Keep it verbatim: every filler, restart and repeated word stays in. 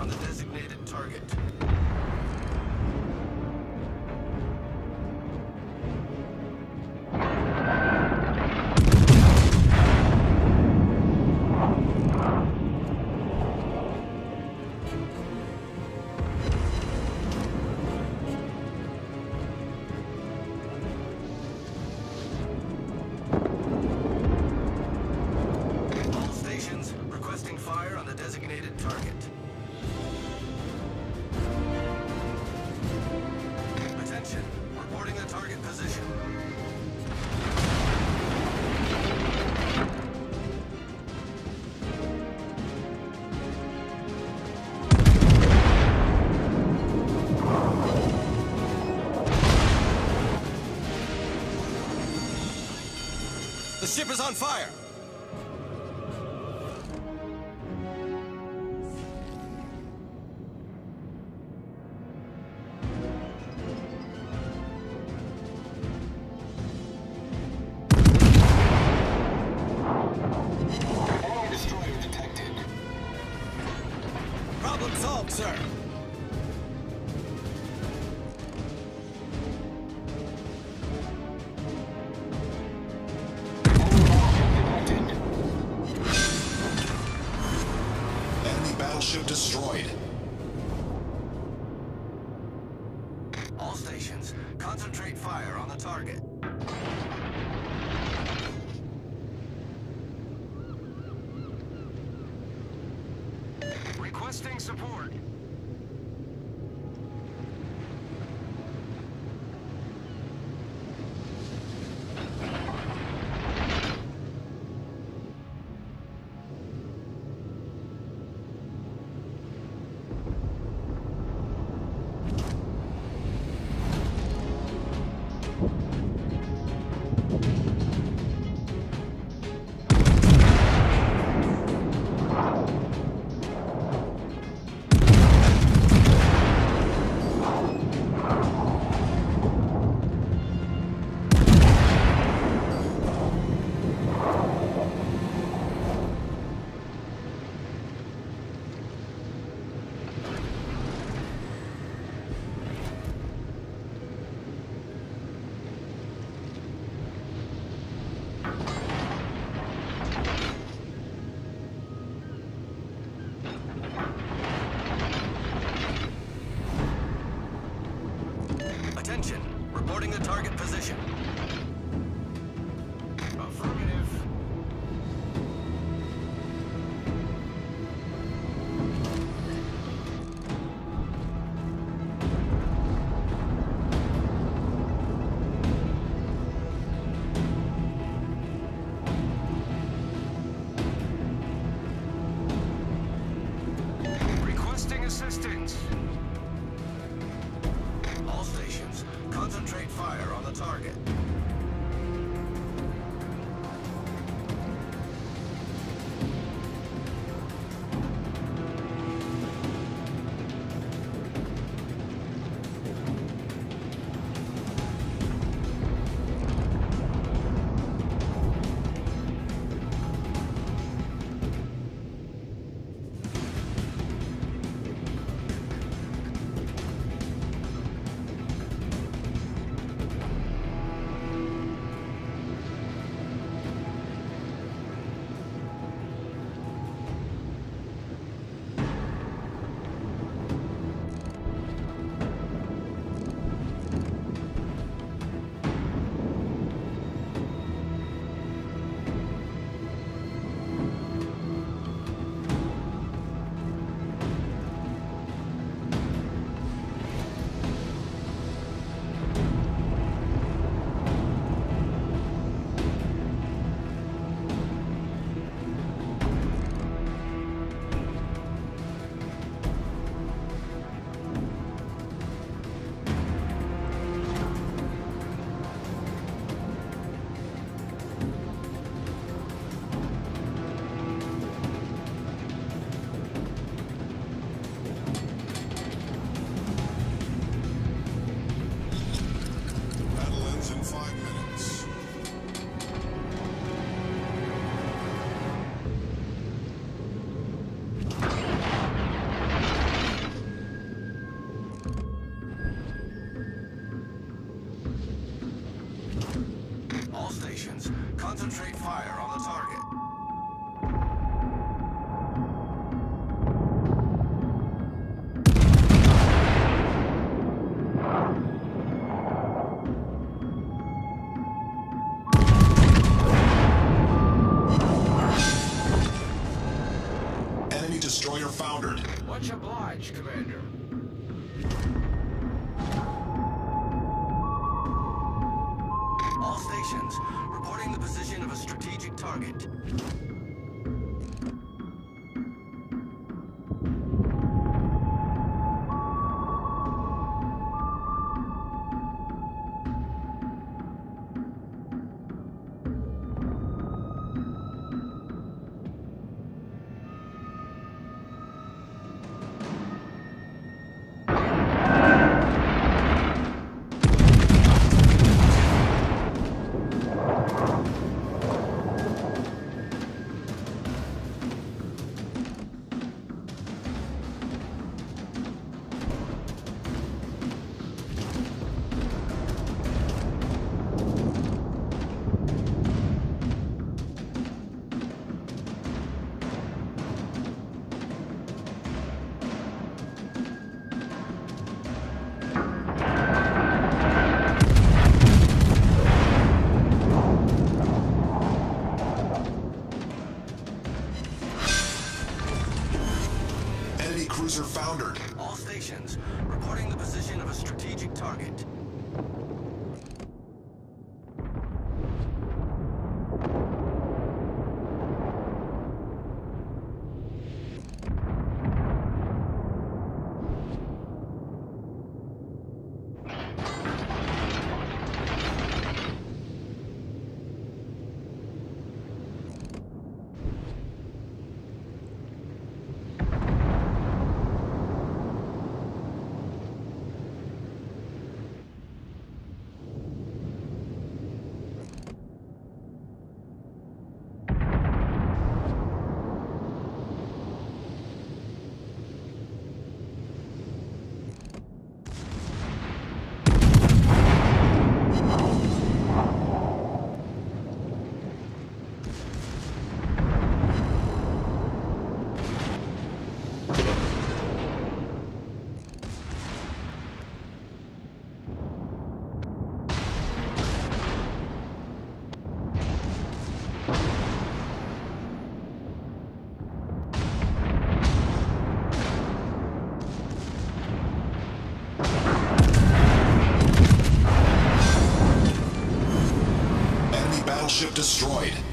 on the designated target. The ship is on fire! Enemy destroyer detected. Problem solved, sir! Battleship destroyed. All stations, concentrate fire on the target. Requesting support. destroyer foundered. Much obliged, Commander. All stations, reporting the position of a strategic target. Cruiser foundered. All stations, reporting the position of a strategic target. Destroyed.